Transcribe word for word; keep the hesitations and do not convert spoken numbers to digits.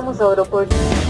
chegamos ao aeroporto.